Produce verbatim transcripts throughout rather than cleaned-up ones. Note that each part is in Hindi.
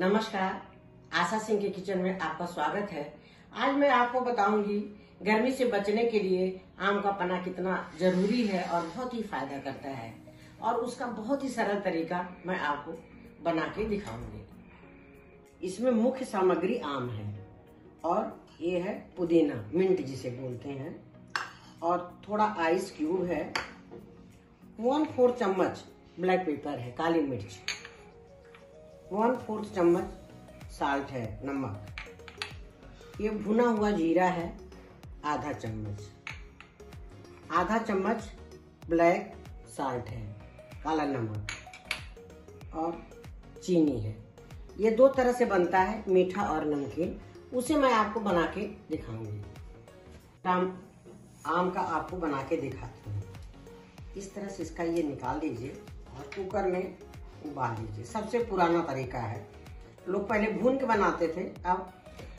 नमस्कार, आशा सिंह के किचन में आपका स्वागत है। आज मैं आपको बताऊंगी गर्मी से बचने के लिए आम का पना कितना जरूरी है और बहुत ही फायदा करता है, और उसका बहुत ही सरल तरीका मैं आपको बना के दिखाऊंगी। इसमें मुख्य सामग्री आम है और ये है पुदीना, मिंट जिसे बोलते हैं, और थोड़ा आइस क्यूब है, वन फोर्थ चम्मच ब्लैक पेपर है, काली मिर्च, वन फोर्थ चम्मच साल्ट है, नमक, ये भुना हुआ जीरा है आधा चम्मच, आधा चम्मच ब्लैक साल्ट है, काला नमक, और चीनी है। ये दो तरह से बनता है, मीठा और नमकीन, उसे मैं आपको बना के दिखाऊंगी। आम का आपको बना के दिखाती हूँ। इस तरह से इसका ये निकाल दीजिए और कुकर में उबाल लीजिए। सबसे पुराना तरीका है, लोग पहले भून के बनाते थे, अब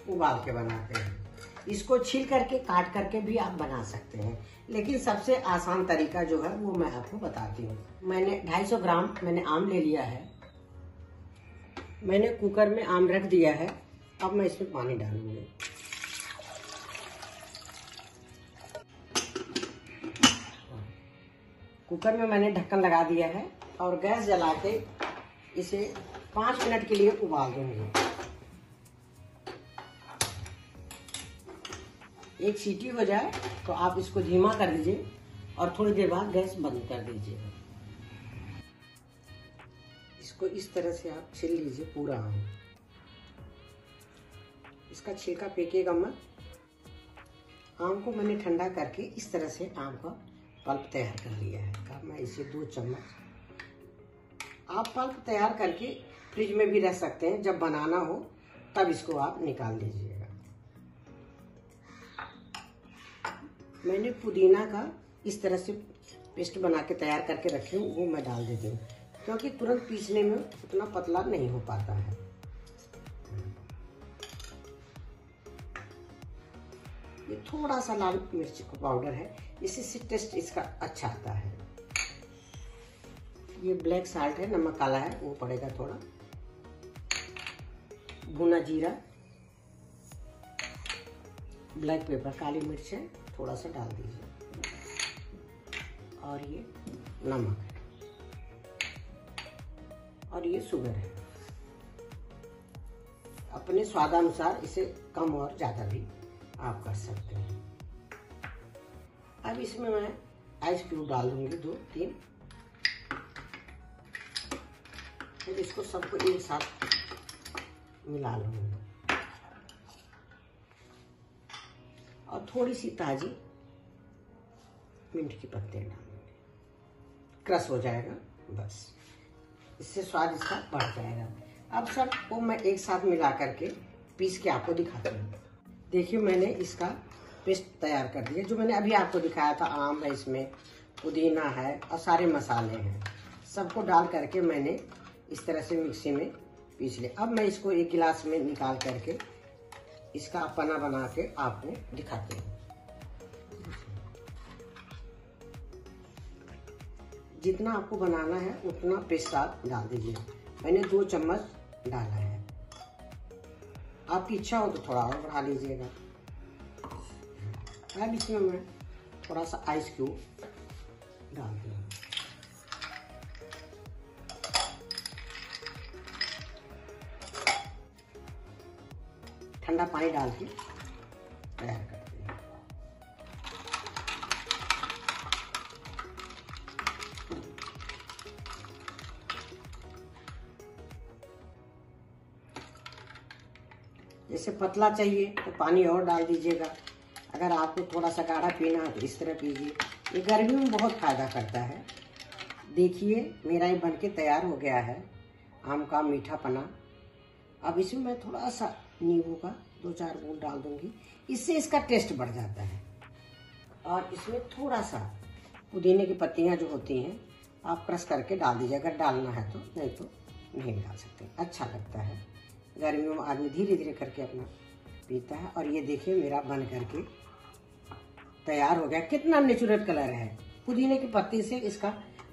उबाल के बनाते हैं। इसको छील करके काट करके भी आप बना सकते हैं, लेकिन सबसे आसान तरीका जो है वो मैं आपको बताती हूँ। मैंने दो सौ पचास ग्राम मैंने आम ले लिया है, मैंने कुकर में आम रख दिया है। अब मैं इसमें पानी डालूँगी। कुकर में मैंने ढक्कन लगा दिया है और गैस जला के इसे पाँच मिनट के लिए उबाल दूंगी। एक सीटी हो जाए तो आप इसको धीमा कर दीजिए और थोड़ी देर बाद गैस बंद कर दीजिए। इसको इस तरह से आप छील लीजिए पूरा आम। इसका छिलका फेंकिएगा मत। आम को मैंने ठंडा करके इस तरह से आम का पल्प तैयार कर लिया है। अब मैं इसे दो चम्मच, आप पल्प तैयार करके फ्रिज में भी रह सकते हैं, जब बनाना हो तब इसको आप निकाल लीजिएगा। मैंने पुदीना का इस तरह से पेस्ट बना के तैयार करके रखी हूँ, वो मैं डाल देती हूँ, क्योंकि तुरंत पीसने में उतना पतला नहीं हो पाता है। ये थोड़ा सा लाल मिर्च का पाउडर है, इससे टेस्ट इसका अच्छा आता है। ये ब्लैक साल्ट है, नमक काला है, वो पड़ेगा थोड़ा, भुना जीरा, ब्लैक पेपर, काली मिर्च है, थोड़ा सा डाल दीजिए, और ये नमक है, और ये शुगर है। अपने स्वादानुसार इसे कम और ज़्यादा भी आप कर सकते हैं। अब इसमें मैं आइस क्यूब डाल दूंगी, दो तीन, फिर इसको सबको एक साथ मिला लूंगा। और थोड़ी सी ताजी मिंट की पत्ते डालूंगी, क्रश हो जाएगा, बस, इससे स्वाद इसका बढ़ जाएगा। अब सब को मैं एक साथ मिला करके पीस के आपको दिखाती हूँ। देखिए, मैंने इसका पेस्ट तैयार कर दिया, जो मैंने अभी आपको दिखाया था। आम है, इसमें पुदीना है और सारे मसाले हैं, सबको डाल करके मैंने इस तरह से मिक्सी में पीस ले। अब मैं इसको एक गिलास में निकाल करके इसका पना बना के आपको दिखाती हूँ। जितना आपको बनाना है उतना पेस्ट आप डाल दीजिए। मैंने दो चम्मच डाला है, आपकी इच्छा हो तो थोड़ा और बढ़ा लीजिएगा। अब इसमें मैं थोड़ा सा आइस क्यूब डाल दूँगा। ठंडा पानी डाल के तैयार करते हैं। जैसे पतला चाहिए तो पानी और डाल दीजिएगा, अगर आपको थोड़ा सा गाढ़ा पीना है तो इस तरह पीजिए। ये गर्मी में बहुत फायदा करता है। देखिए, मेरा ये बनके तैयार हो गया है, आम का मीठा पना। अब इसमें मैं थोड़ा सा नींबू का दो चार बूंद डाल दूंगी, इससे इसका टेस्ट बढ़ जाता है। और इसमें थोड़ा सा पुदीने की पत्तियां जो होती हैं आप क्रश करके डाल दीजिए, अगर डालना है तो, नहीं तो नहीं डाल सकते। अच्छा लगता है, गर्मियों में आदमी धीरे धीरे करके अपना पीता है। और ये देखिए, मेरा बन करके तैयार हो गया। कितना नेचुरल कलर है, पुदीने की पत्ती से इसका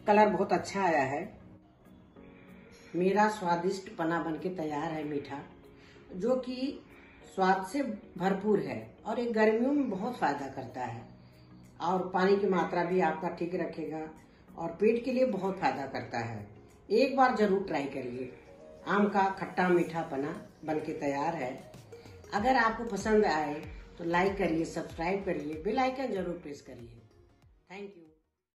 कलर बहुत अच्छा आया है। मेरा स्वादिष्ट पना बन के तैयार है मीठा, जो कि स्वाद से भरपूर है और ये गर्मियों में बहुत फ़ायदा करता है। और पानी की मात्रा भी आपका ठीक रखेगा और पेट के लिए बहुत फ़ायदा करता है। एक बार ज़रूर ट्राई करिए। आम का खट्टा मीठा पना बन के तैयार है। अगर आपको पसंद आए तो लाइक करिए, सब्सक्राइब करिए, बेल आइकन जरूर प्रेस करिए। Thank you.